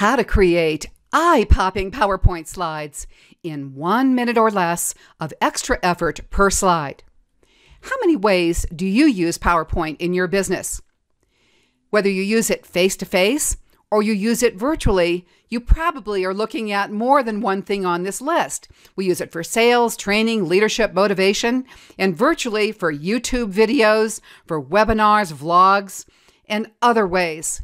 How to create eye-popping PowerPoint slides in 1 minute or less of extra effort per slide. How many ways do you use PowerPoint in your business? Whether you use it face-to-face or you use it virtually, you probably are looking at more than one thing on this list. We use it for sales, training, leadership, motivation, and virtually for YouTube videos, for webinars, vlogs, and other ways.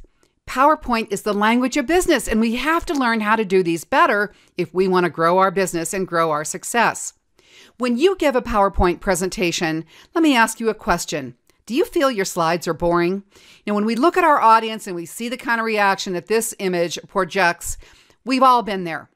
PowerPoint is the language of business, and we have to learn how to do these better if we want to grow our business and grow our success. When you give a PowerPoint presentation, let me ask you a question. Do you feel your slides are boring? You know, when we look at our audience and we see the kind of reaction that this image projects, we've all been there.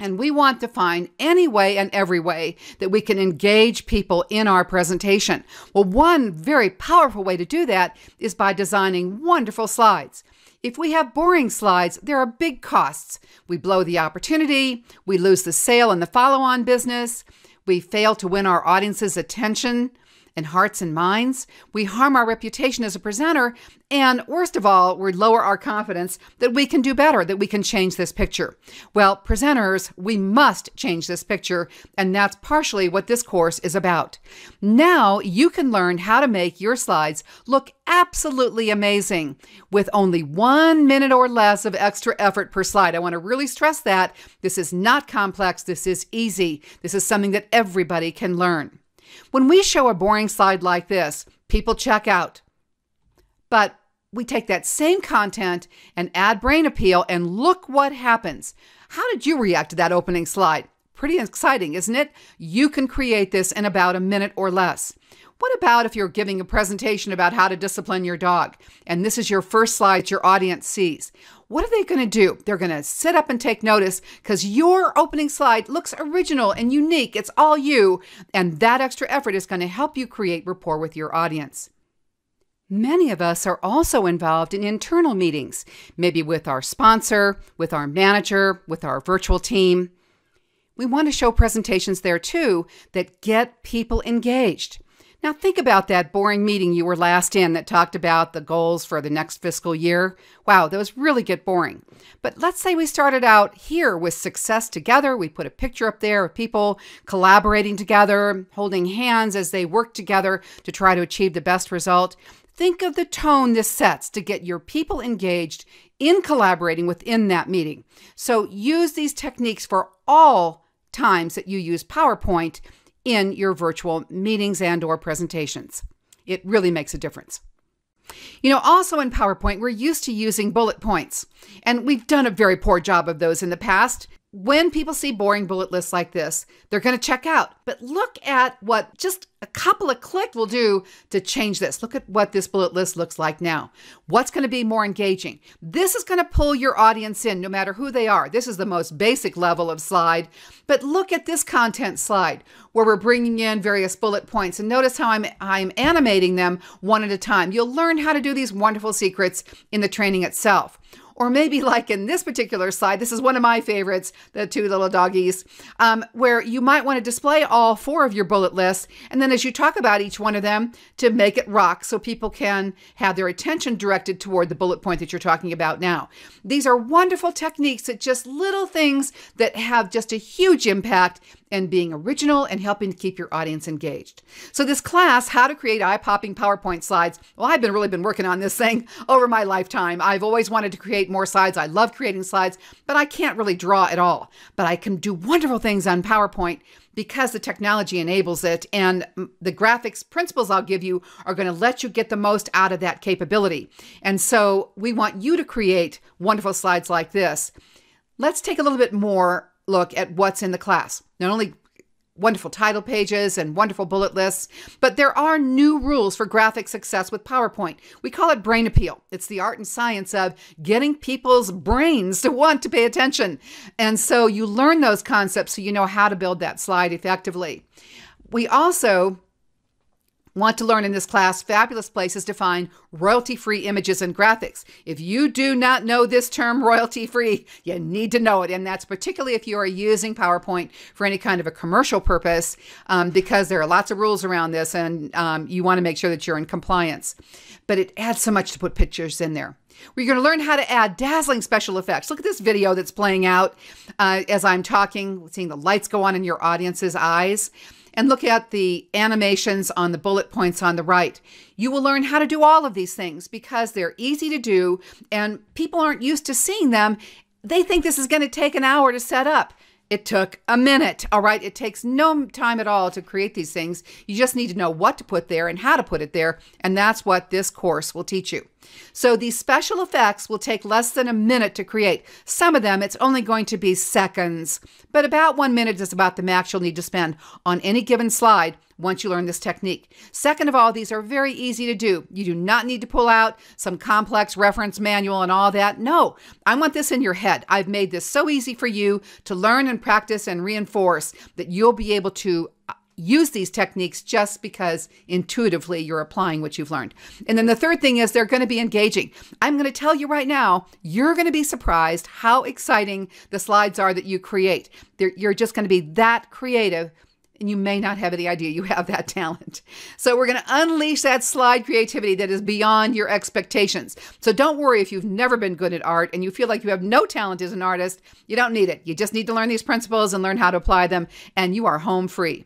And we want to find any way and every way that we can engage people in our presentation. Well, one very powerful way to do that is by designing wonderful slides. If we have boring slides, there are big costs. We blow the opportunity, we lose the sale and the follow-on business, we fail to win our audience's attention and hearts and minds, we harm our reputation as a presenter, and worst of all, we lower our confidence that we can do better, that we can change this picture. Well, presenters, we must change this picture, and that's partially what this course is about. Now you can learn how to make your slides look absolutely amazing with only 1 minute or less of extra effort per slide. I want to really stress that. This is not complex. This is easy. This is something that everybody can learn. When we show a boring slide like this, people check out. But we take that same content and add brain appeal, and look what happens. How did you react to that opening slide? Pretty exciting, isn't it? You can create this in about a minute or less. What about if you're giving a presentation about how to discipline your dog, and this is your first slide your audience sees? What are they going to do? They're going to sit up and take notice because your opening slide looks original and unique. It's all you, and that extra effort is going to help you create rapport with your audience. Many of us are also involved in internal meetings, maybe with our sponsor, with our manager, with our virtual team. We want to show presentations there too that get people engaged. Now think about that boring meeting you were last in that talked about the goals for the next fiscal year. Wow, those really get boring. But let's say we started out here with success together. We put a picture up there of people collaborating together, holding hands as they work together to try to achieve the best result. Think of the tone this sets to get your people engaged in collaborating within that meeting. So use these techniques for all times that you use PowerPoint in your virtual meetings and or presentations. It really makes a difference. You know, also in PowerPoint, we're used to using bullet points, and we've done a very poor job of those in the past. When people see boring bullet lists like this, they're going to check out. But look at what just a couple of clicks will do to change this. Look at what this bullet list looks like now. What's going to be more engaging? This is going to pull your audience in no matter who they are. This is the most basic level of slide. But look at this content slide where we're bringing in various bullet points. And notice how I'm animating them one at a time. You'll learn how to do these wonderful secrets in the training itself. Or maybe like in this particular slide, this is one of my favorites, the two little doggies, where you might want to display all four of your bullet lists. And then as you talk about each one of them, to make it rock so people can have their attention directed toward the bullet point that you're talking about now. These are wonderful techniques that just little things that have just a huge impact and being original and helping to keep your audience engaged. So this class, How to Create Eye-Popping PowerPoint Slides, well, I've really been working on this thing over my lifetime. I've always wanted to create more slides. I love creating slides, but I can't really draw at all. But I can do wonderful things on PowerPoint because the technology enables it, and the graphics principles I'll give you are going to let you get the most out of that capability. And so we want you to create wonderful slides like this. Let's take a little bit more look at what's in the class. Not only wonderful title pages and wonderful bullet lists, but there are new rules for graphic success with PowerPoint. We call it brain appeal. It's the art and science of getting people's brains to want to pay attention. And so you learn those concepts so you know how to build that slide effectively. We also Want to learn in this class? Fabulous places to find royalty-free images and graphics. If you do not know this term royalty-free, you need to know it. And that's particularly if you are using PowerPoint for any kind of a commercial purpose, because there are lots of rules around this, and you want to make sure that you're in compliance. But it adds so much to put pictures in there. We're going to learn how to add dazzling special effects. Look at this video that's playing out as I'm talking, seeing the lights go on in your audience's eyes. And look at the animations on the bullet points on the right. You will learn how to do all of these things because they're easy to do and people aren't used to seeing them. They think this is going to take an hour to set up. It took a minute, all right? It takes no time at all to create these things. You just need to know what to put there and how to put it there, and that's what this course will teach you. So these special effects will take less than a minute to create. Some of them, it's only going to be seconds, but about 1 minute is about the max you'll need to spend on any given slide once you learn this technique. Second of all, these are very easy to do. You do not need to pull out some complex reference manual and all that. No, I want this in your head. I've made this so easy for you to learn and practice and reinforce that you'll be able to use these techniques just because intuitively you're applying what you've learned. And then the third thing is they're going to be engaging. I'm going to tell you right now, you're going to be surprised how exciting the slides are that you create. You're just going to be that creative, and you may not have any idea you have that talent. So we're going to unleash that slide creativity that is beyond your expectations. So don't worry if you've never been good at art and you feel like you have no talent as an artist. You don't need it. You just need to learn these principles and learn how to apply them, and you are home free.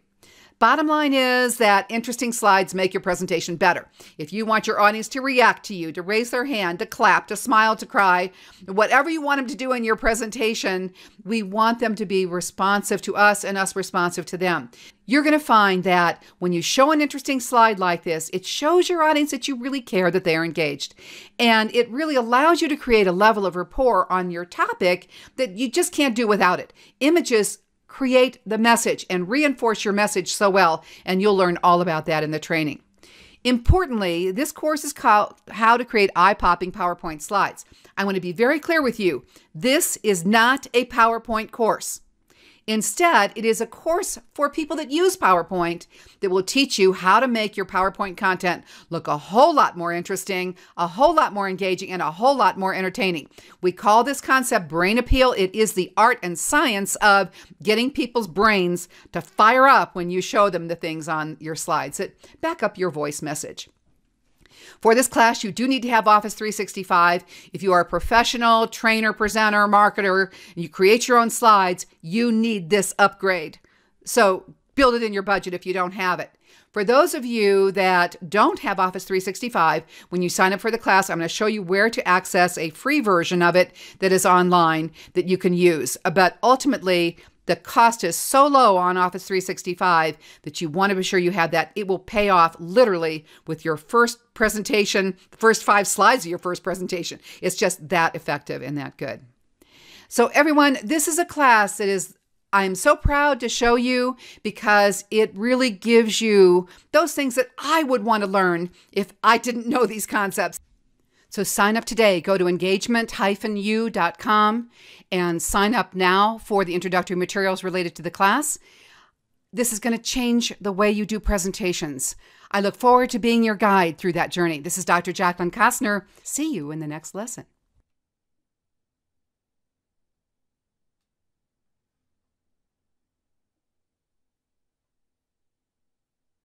Bottom line is that interesting slides make your presentation better. If you want your audience to react to you, to raise their hand, to clap, to smile, to cry, whatever you want them to do in your presentation, we want them to be responsive to us and us responsive to them. You're going to find that when you show an interesting slide like this, it shows your audience that you really care that they are engaged. And it really allows you to create a level of rapport on your topic that you just can't do without it. Images create the message and reinforce your message so well, and you'll learn all about that in the training. Importantly, this course is called How to Create Eye-Popping PowerPoint Slides. I want to be very clear with you. This is not a PowerPoint course. Instead, it is a course for people that use PowerPoint that will teach you how to make your PowerPoint content look a whole lot more interesting, a whole lot more engaging, and a whole lot more entertaining. We call this concept brain appeal. It is the art and science of getting people's brains to fire up when you show them the things on your slides that back up your voice message. For this class, you do need to have Office 365. If you are a professional, trainer, presenter, marketer, and you create your own slides, you need this upgrade. So build it in your budget if you don't have it. For those of you that don't have Office 365, when you sign up for the class, I'm going to show you where to access a free version of it that is online that you can use. But ultimately, the cost is so low on Office 365 that you want to be sure you have that. It will pay off literally with your first presentation, the first 5 slides of your first presentation. It's just that effective and that good. So everyone, this is a class that is I'm so proud to show you because it really gives you those things that I would want to learn if I didn't know these concepts. So sign up today. Go to engagement-u.com and sign up now for the introductory materials related to the class. This is going to change the way you do presentations. I look forward to being your guide through that journey. This is Dr. Jaclyn Kostner. See you in the next lesson.